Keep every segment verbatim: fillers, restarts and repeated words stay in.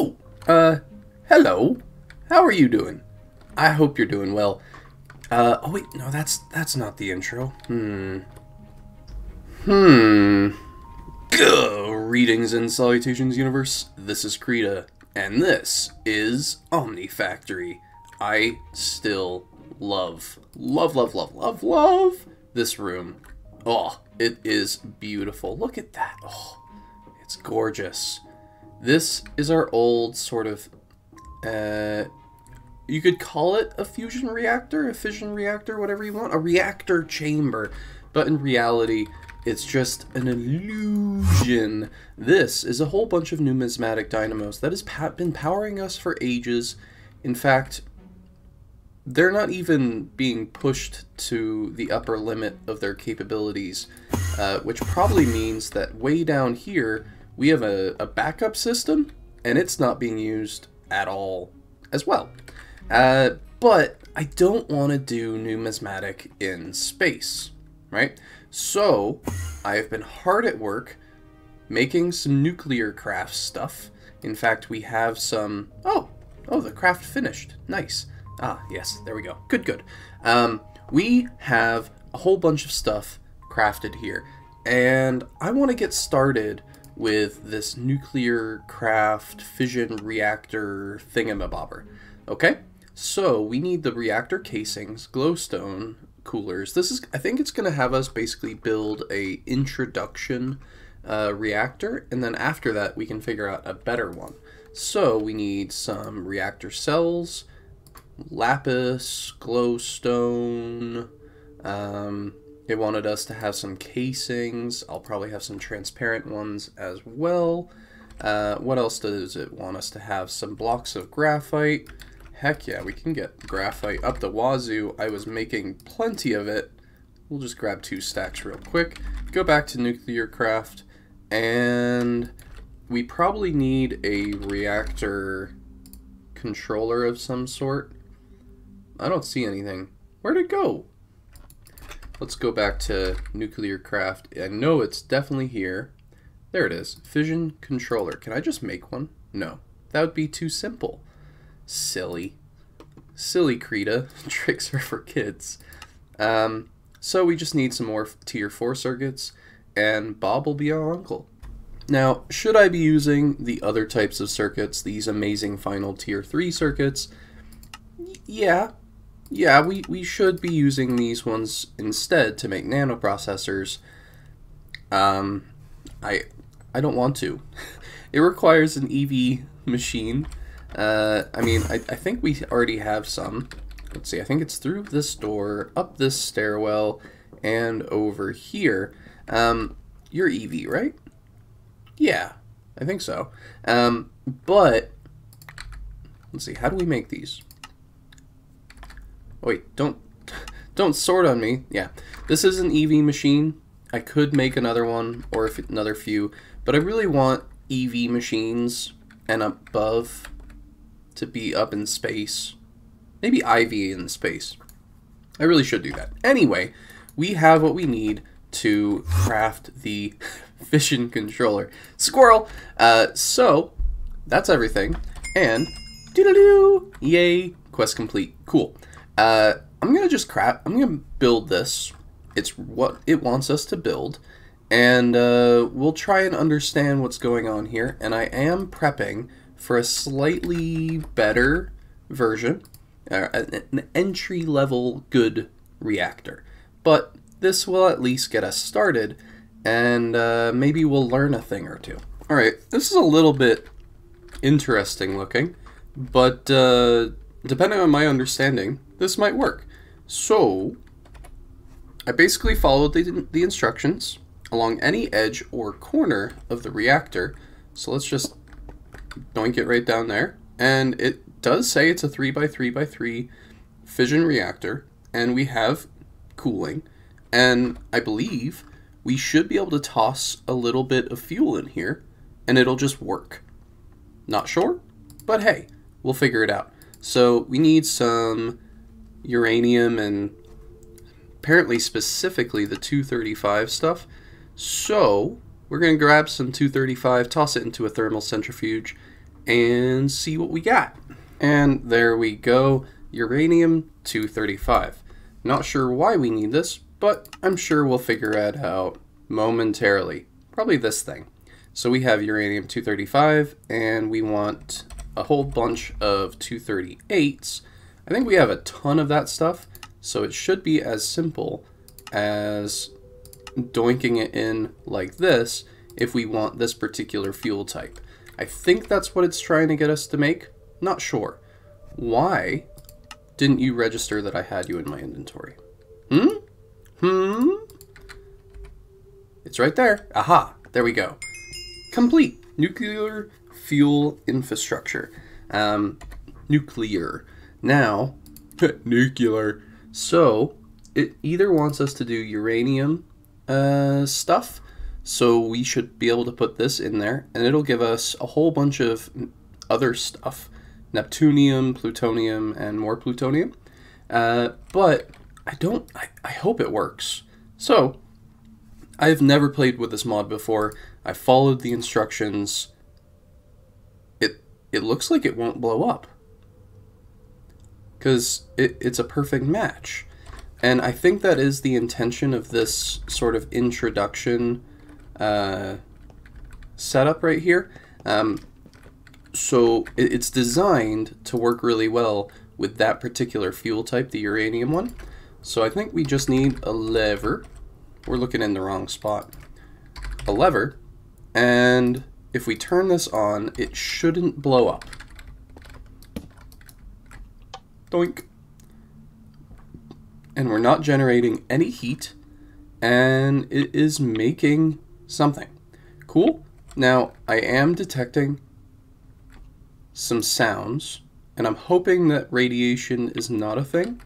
Oh, uh, hello. How are you doing? I hope you're doing well. Uh, oh wait, no, that's, that's not the intro. Hmm. Hmm. Greetings and salutations, universe. This is Creta, and this is OmniFactory. I still love, love, love, love, love, love this room. Oh, it is beautiful. Look at that. Oh, it's gorgeous. This is our old sort of, uh, you could call it a fusion reactor, a fission reactor, whatever you want, a reactor chamber. But in reality, it's just an illusion. This is a whole bunch of numismatic dynamos that has been powering us for ages. In fact, they're not even being pushed to the upper limit of their capabilities, uh, which probably means that way down here, we have a, a backup system, and it's not being used at all as well. Uh, but I don't want to do numismatic in space, right? So I've been hard at work making some NuclearCraft stuff. In fact, we have some... Oh, oh, the craft finished. Nice. Ah, yes, there we go. Good, good. Um, we have a whole bunch of stuff crafted here, and I want to get started with this NuclearCraft fission reactor thingamabobber. Okay, so we need the reactor casings, glowstone, coolers. This is, I think it's going to have us basically build a introduction uh, reactor, and then after that we can figure out a better one. So we need some reactor cells, lapis, glowstone, um, it wanted us to have some casings. I'll probably have some transparent ones as well. Uh, what else does it want us to have? Some blocks of graphite. Heck yeah, we can get graphite up the wazoo. I was making plenty of it. We'll just grab two stacks real quick. Go back to NuclearCraft, and we probably need a reactor controller of some sort. I don't see anything. Where'd it go? Let's go back to NuclearCraft. I know it's definitely here. There it is. Fission controller. Can I just make one? No. That would be too simple. Silly. Silly Creta. Tricks are for kids. Um, so we just need some more tier four circuits, and Bob will be our uncle. Now, should I be using the other types of circuits, these amazing final tier three circuits? Yeah. Yeah, we, we should be using these ones instead to make nanoprocessors. Um, I I don't want to. It requires an E V machine. Uh, I mean, I, I think we already have some. Let's see, I think it's through this door, up this stairwell, and over here. Um, you're E V, right? Yeah, I think so. Um, but, let's see, how do we make these? Wait, don't don't sword on me. Yeah, this is an E V machine. I could make another one or another few, but I really want E V machines and above to be up in space. Maybe I V in space. I really should do that. Anyway, we have what we need to craft the fission controller. Squirrel! Uh, so, that's everything. And, doo-doo-doo! Yay! Quest complete. Cool. Uh, I'm gonna just crap. I'm gonna build this. It's what it wants us to build, and uh, we'll try and understand what's going on here. And I am prepping for a slightly better version, uh, an entry-level good reactor. But this will at least get us started, and uh, maybe we'll learn a thing or two. All right, this is a little bit interesting looking, but uh, depending on my understanding, this might work. So I basically followed the, the instructions along any edge or corner of the reactor. So let's just doink it right down there. And it does say it's a three by three by three fission reactor, and we have cooling. And I believe we should be able to toss a little bit of fuel in here and it'll just work. Not sure, but hey, we'll figure it out. So we need some uranium and apparently specifically the two thirty-five stuff. So we're going to grab some two thirty-five, toss it into a thermal centrifuge, and see what we got. And there we go, uranium two thirty-five. Not sure why we need this, but I'm sure we'll figure it out momentarily. Probably this thing. So we have uranium two thirty-five, and we want a whole bunch of two thirty-eights. I think we have a ton of that stuff, so it should be as simple as doinking it in like this if we want this particular fuel type. I think that's what it's trying to get us to make. Not sure. Why didn't you register that I had you in my inventory? Hmm? Hmm? It's right there. Aha! There we go. Complete. Nuclear fuel infrastructure. Um, nuclear. Now, nuclear. So, it either wants us to do uranium uh, stuff, so we should be able to put this in there, and it'll give us a whole bunch of other stuff. Neptunium, plutonium, and more plutonium. Uh, but I don't, I, I hope it works. So, I've never played with this mod before. I followed the instructions. It, it looks like it won't blow up, because it, it's a perfect match. And I think that is the intention of this sort of introduction uh, setup right here. Um, So it's designed to work really well with that particular fuel type, the uranium one. So I think we just need a lever. We're looking in the wrong spot. A lever. And if we turn this on, it shouldn't blow up. Doink. And we're not generating any heat. And it is making something. Cool. Now, I am detecting some sounds, and I'm hoping that radiation is not a thing.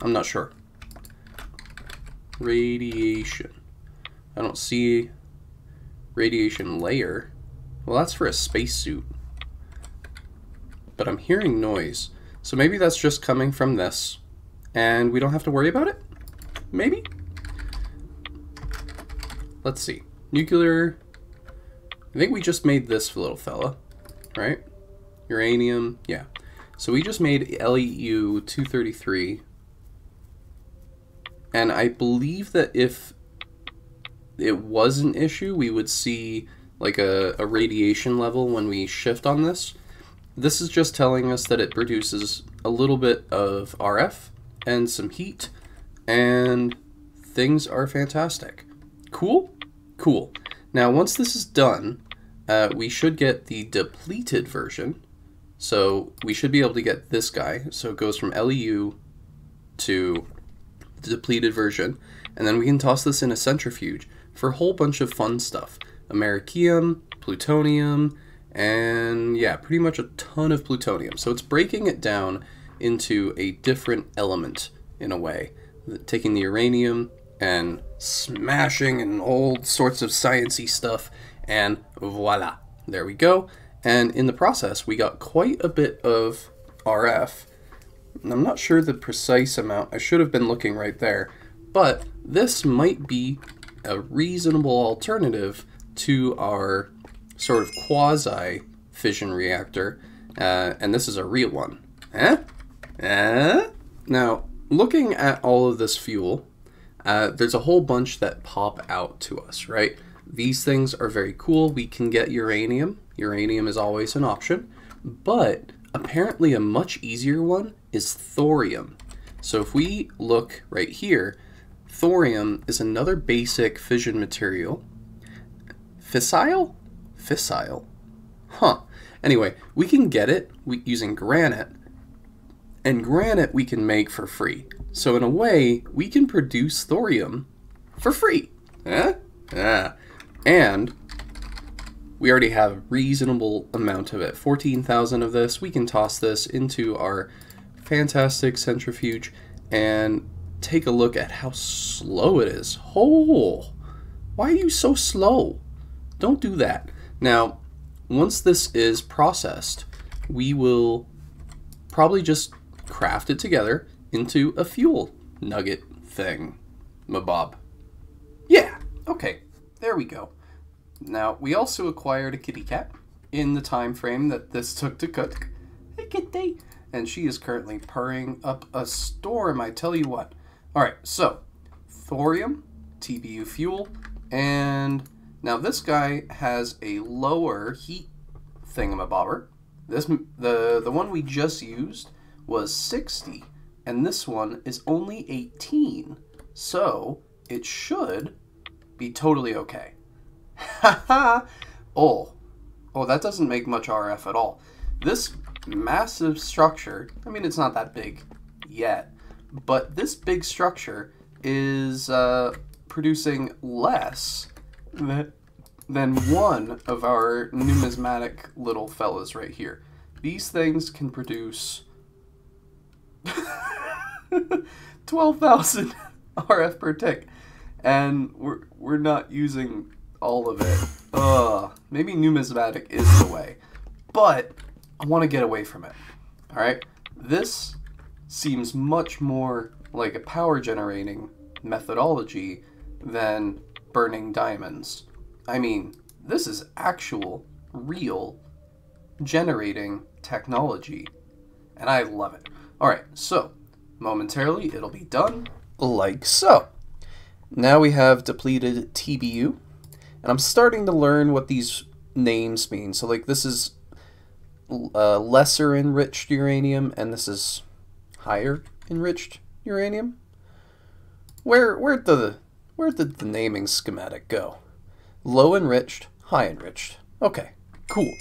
I'm not sure. Radiation. I don't see radiation layer. Well, that's for a spacesuit. But I'm hearing noise. So maybe that's just coming from this, and we don't have to worry about it? Maybe? Let's see. Nuclear... I think we just made this little fella, right? Uranium, yeah. So we just made L E U two thirty-three. And I believe that if it was an issue, we would see like a, a radiation level when we shift on this. This is just telling us that it produces a little bit of R F and some heat, and things are fantastic. Cool? Cool. Now, once this is done, uh, we should get the depleted version. So we should be able to get this guy. So it goes from L E U to the depleted version. And then we can toss this in a centrifuge for a whole bunch of fun stuff. Americium, plutonium, and yeah, pretty much a ton of plutonium. So it's breaking it down into a different element in a way. Taking the uranium and smashing and all sorts of sciencey stuff, and voila, there we go. And in the process, we got quite a bit of R F. I'm not sure the precise amount. I should have been looking right there, but this might be a reasonable alternative to our sort of quasi fission reactor, uh, and this is a real one. Huh? Huh? Now, looking at all of this fuel, Uh, there's a whole bunch that pop out to us, right? These things are very cool. We can get uranium. Uranium is always an option, but apparently a much easier one is thorium. So if we look right here, thorium is another basic fission material. Fissile? Fissile. Huh. Anyway, we can get it using granite, and granite we can make for free. So in a way, we can produce thorium for free. Eh? Eh. And we already have a reasonable amount of it. fourteen thousand of this. We can toss this into our fantastic centrifuge and take a look at how slow it is. Oh, why are you so slow? Don't do that. Now, once this is processed, we will probably just craft it together into a fuel nugget thing. Mabob. Yeah, okay, there we go. Now, we also acquired a kitty cat in the time frame that this took to cook. Hey, kitty! And she is currently purring up a storm, I tell you what. Alright, so, thorium, T B U fuel, and now this guy has a lower heat thingamabobber. This, the, the one we just used was sixty, and this one is only eighteen, so it should be totally okay. Ha ha! Oh. Oh, that doesn't make much R F at all. This massive structure, I mean, it's not that big yet, but this big structure is uh, producing less than one of our numismatic little fellas right here. These things can produce twelve thousand R F per tick, and we're, we're not using all of it. Ugh. Maybe numismatic is the way, but I want to get away from it. All right, this seems much more like a power generating methodology than burning diamonds. I mean, this is actual, real generating technology, and I love it. All right, so momentarily it'll be done like so. Now we have depleted T B U. And I'm starting to learn what these names mean. So, like, this is uh, lesser enriched uranium, and this is higher enriched uranium. Where where did the where did the naming schematic go? Low enriched, high enriched. Okay, cool.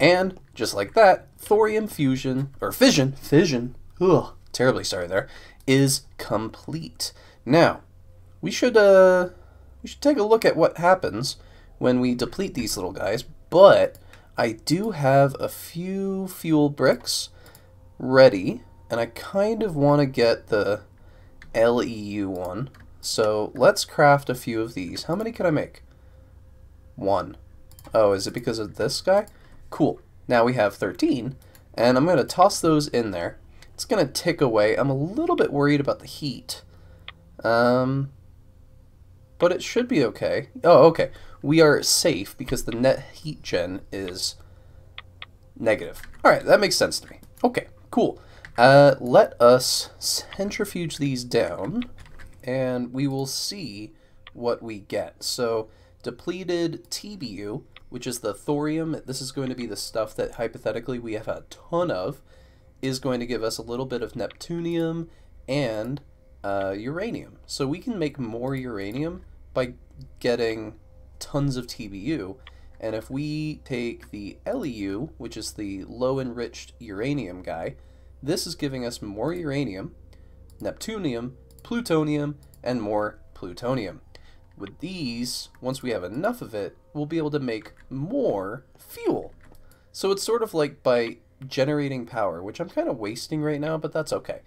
And just like that, thorium fusion or fission fission. Ugh, terribly sorry there. Is complete. Now, we should uh. we should take a look at what happens when we deplete these little guys, but I do have a few fuel bricks ready, and I kind of want to get the L E U one. So let's craft a few of these. How many can I make? One. Oh, is it because of this guy? Cool. Now we have thirteen, and I'm going to toss those in there. It's going to tick away. I'm a little bit worried about the heat. Um... But it should be okay. Oh, okay. We are safe because the net heat gen is negative. All right, that makes sense to me. Okay, cool. Uh, let us centrifuge these down, and we will see what we get. So depleted T B U, which is the thorium, this is going to be the stuff that hypothetically we have a ton of, is going to give us a little bit of neptunium and uh, uranium. So we can make more uranium by getting tons of T B U, and if we take the L E U, which is the low enriched uranium guy, this is giving us more uranium, neptunium, plutonium, and more plutonium. With these, once we have enough of it, we'll be able to make more fuel. So it's sort of like by generating power, which I'm kind of wasting right now, but that's okay.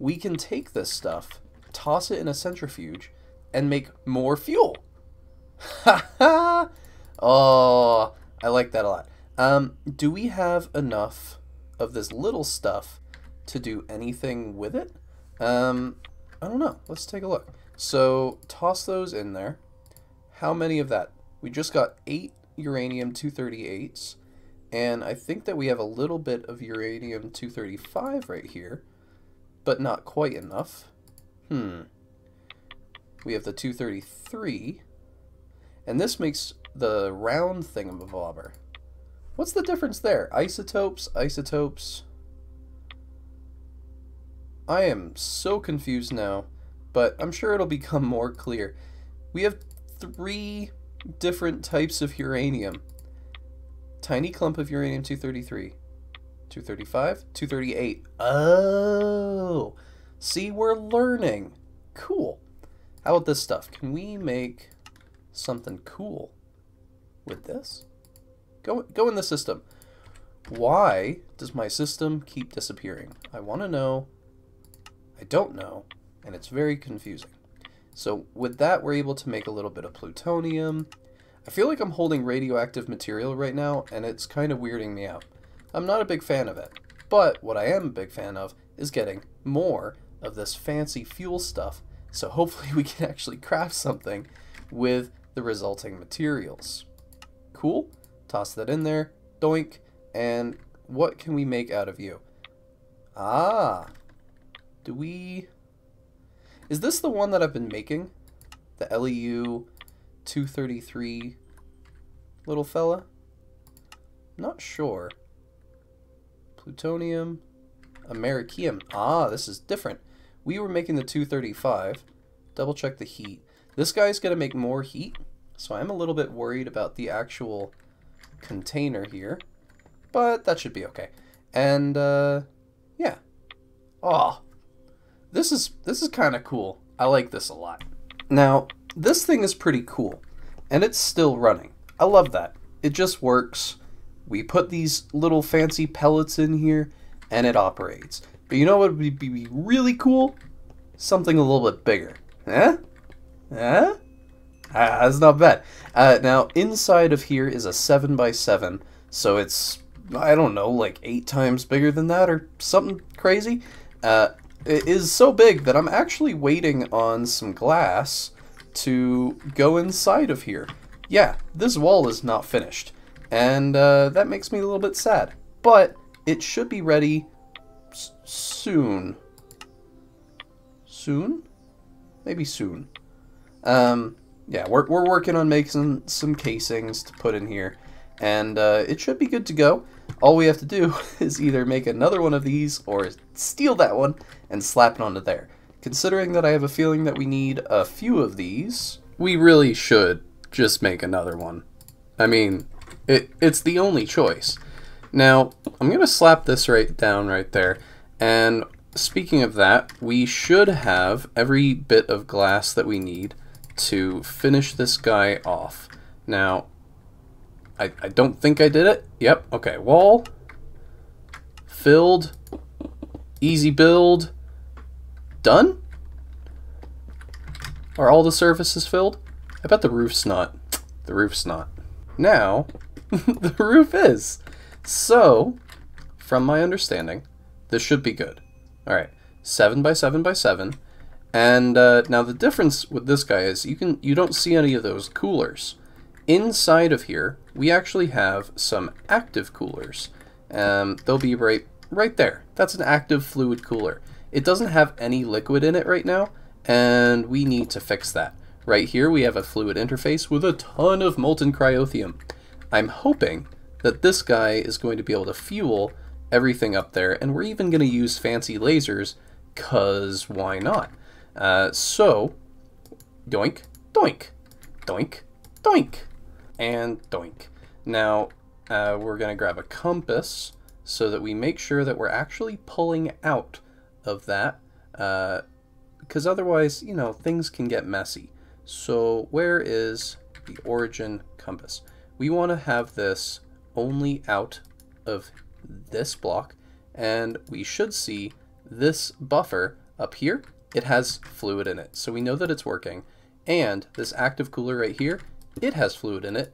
We can take this stuff, toss it in a centrifuge, and make more fuel. Ha ha! Oh, I like that a lot. Um, do we have enough of this little stuff to do anything with it? Um, I don't know. Let's take a look. So, toss those in there. How many of that? We just got eight uranium two thirty-eights, and I think that we have a little bit of uranium two thirty-five right here. But not quite enough. Hmm. We have the two thirty-three. And this makes the round thingamabobber. What's the difference there? Isotopes, isotopes. I am so confused now, but I'm sure it'll become more clear. We have three different types of uranium. Tiny clump of uranium two thirty-three. two thirty-five, two thirty-eight. Oh, see, we're learning. Cool. How about this stuff? Can we make something cool with this? Go, go in the system. Why does my system keep disappearing? I want to know. I don't know, and it's very confusing. So with that, we're able to make a little bit of plutonium. I feel like I'm holding radioactive material right now, and it's kind of weirding me out. I'm not a big fan of it, but what I am a big fan of is getting more of this fancy fuel stuff, so hopefully we can actually craft something with the resulting materials. Cool. Toss that in there. Doink. And what can we make out of you? Ah. Do we... Is this the one that I've been making? The L E U two thirty-three little fella? Not sure. Plutonium. Americium. Ah, this is different. We were making the two thirty-five. Double check the heat. This guy's going to make more heat, so I'm a little bit worried about the actual container here. But that should be okay. And, uh, yeah. Oh, this is, this is kind of cool. I like this a lot. Now, this thing is pretty cool, and it's still running. I love that. It just works. We put these little fancy pellets in here, and it operates. But you know what would be really cool? Something a little bit bigger. Eh? Eh? Ah, that's not bad. Uh, now, inside of here is a seven by seven, so it's... I don't know, like eight times bigger than that or something crazy. Uh, it is so big that I'm actually waiting on some glass to go inside of here. Yeah, this wall is not finished, and uh, that makes me a little bit sad, but it should be ready s soon. Soon? Maybe soon. Um, yeah, we're, we're working on making some casings to put in here, and uh, it should be good to go. All we have to do is either make another one of these or steal that one and slap it onto there. Considering that I have a feeling that we need a few of these, we really should just make another one. I mean, it, it's the only choice. Now, I'm going to slap this right down right there. And speaking of that, we should have every bit of glass that we need to finish this guy off. Now, I, I don't think I did it. Yep, okay, wall, filled, easy build, done? Are all the surfaces filled? I bet the roof's not. The roof's not. Now, the roof is. So, from my understanding, this should be good. All right, seven by seven by seven. And uh, now the difference with this guy is you can you don't see any of those coolers. Inside of here, we actually have some active coolers. Um, they'll be right, right there. That's an active fluid cooler. It doesn't have any liquid in it right now, and we need to fix that. Right here, we have a fluid interface with a ton of molten cryothium. I'm hoping that this guy is going to be able to fuel everything up there, and we're even going to use fancy lasers, because why not? Uh, so, doink, doink, doink, doink. And doink. Now, uh, we're going to grab a compass so that we make sure that we're actually pulling out of that, uh, because otherwise, you know, things can get messy. So where is the origin compass? We want to have this only out of this block, and we should see this buffer up here. It has fluid in it, so we know that it's working. And this active cooler right here, it has fluid in it,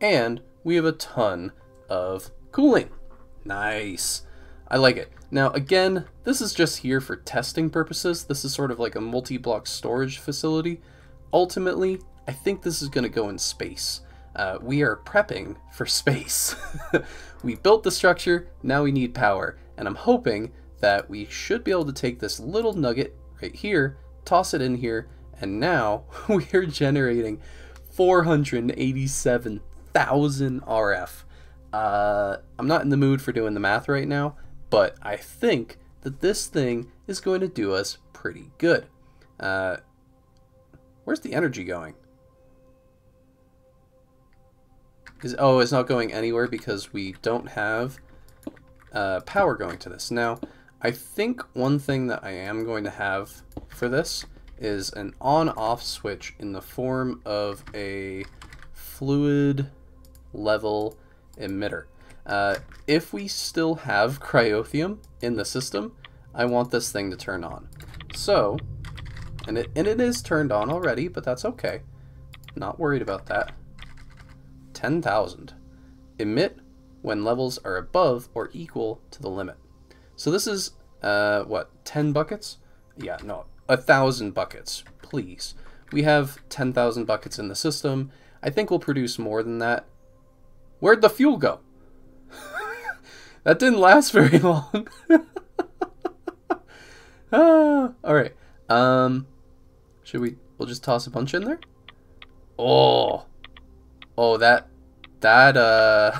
and we have a ton of cooling. Nice. I like it. Now, again, this is just here for testing purposes. This is sort of like a multi-block storage facility. Ultimately, I think this is going to go in space. Uh, we are prepping for space. We built the structure, now we need power. And I'm hoping that we should be able to take this little nugget right here, toss it in here, and now we are generating four hundred eighty-seven thousand R F. Uh, I'm not in the mood for doing the math right now, but I think that this thing is going to do us pretty good. Uh, where's the energy going? Is, oh, it's not going anywhere because we don't have uh, power going to this. Now, I think one thing that I am going to have for this is an on-off switch in the form of a fluid level emitter. Uh, if we still have cryothium in the system, I want this thing to turn on. So, and it, and it is turned on already, but that's okay. Not worried about that. ten thousand. Emit when levels are above or equal to the limit. So this is, uh, what, ten buckets? Yeah, no. A thousand buckets, please. We have ten thousand buckets in the system. I think we'll produce more than that Where'd the fuel go? That didn't last very long. Ah, all right. Um, should we? We'll just toss a bunch in there. Oh, oh, that, that, uh,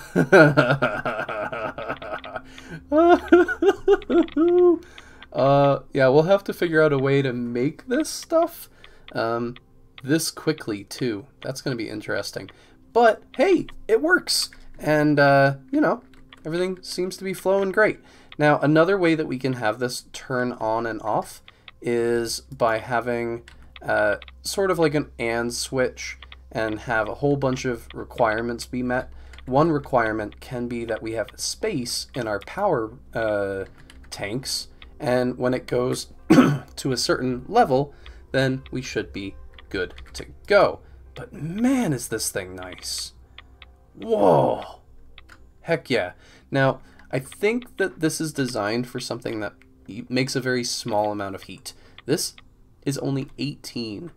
uh, yeah, we'll have to figure out a way to make this stuff, um, this quickly too. That's going to be interesting, but hey, it works. And, uh, you know, everything seems to be flowing great. Now, another way that we can have this turn on and off is by having, uh, sort of like an and switch, and have a whole bunch of requirements be met. One requirement can be that we have space in our power uh, tanks, and when it goes to a certain level, then we should be good to go. But man, is this thing nice. Whoa, heck yeah. Now, I think that this is designed for something that makes a very small amount of heat. This is only eighteen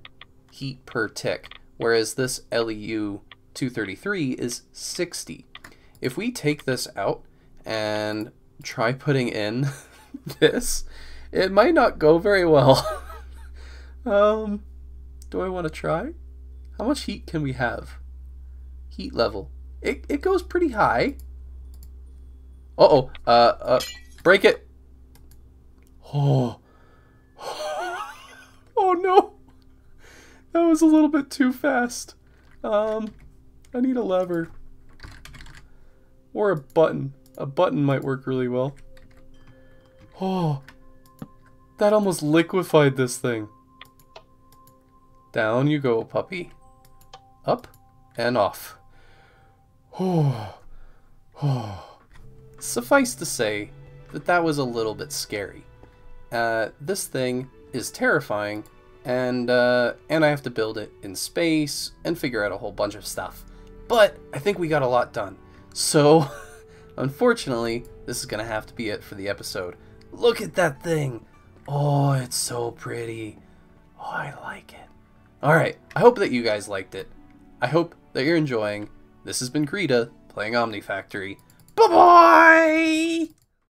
heat per tick, whereas this L E U two thirty-three is sixty. If we take this out and try putting in this, it might not go very well. um, do I want to try? How much heat can we have? Heat level. It, it goes pretty high. Uh-oh. Uh, uh, break it. Oh. Oh no. That was a little bit too fast. Um, I need a lever. Or a button. A button might work really well. Oh, that almost liquefied this thing. Down you go, puppy. Up and off. Oh, oh. Suffice to say that that was a little bit scary. Uh, this thing is terrifying. And, uh, and I have to build it in space and figure out a whole bunch of stuff. But I think we got a lot done. So, unfortunately, this is going to have to be it for the episode. Look at that thing. Oh, it's so pretty. Oh, I like it. All right. I hope that you guys liked it. I hope that you're enjoying. This has been Creta playing OmniFactory. Bye-bye!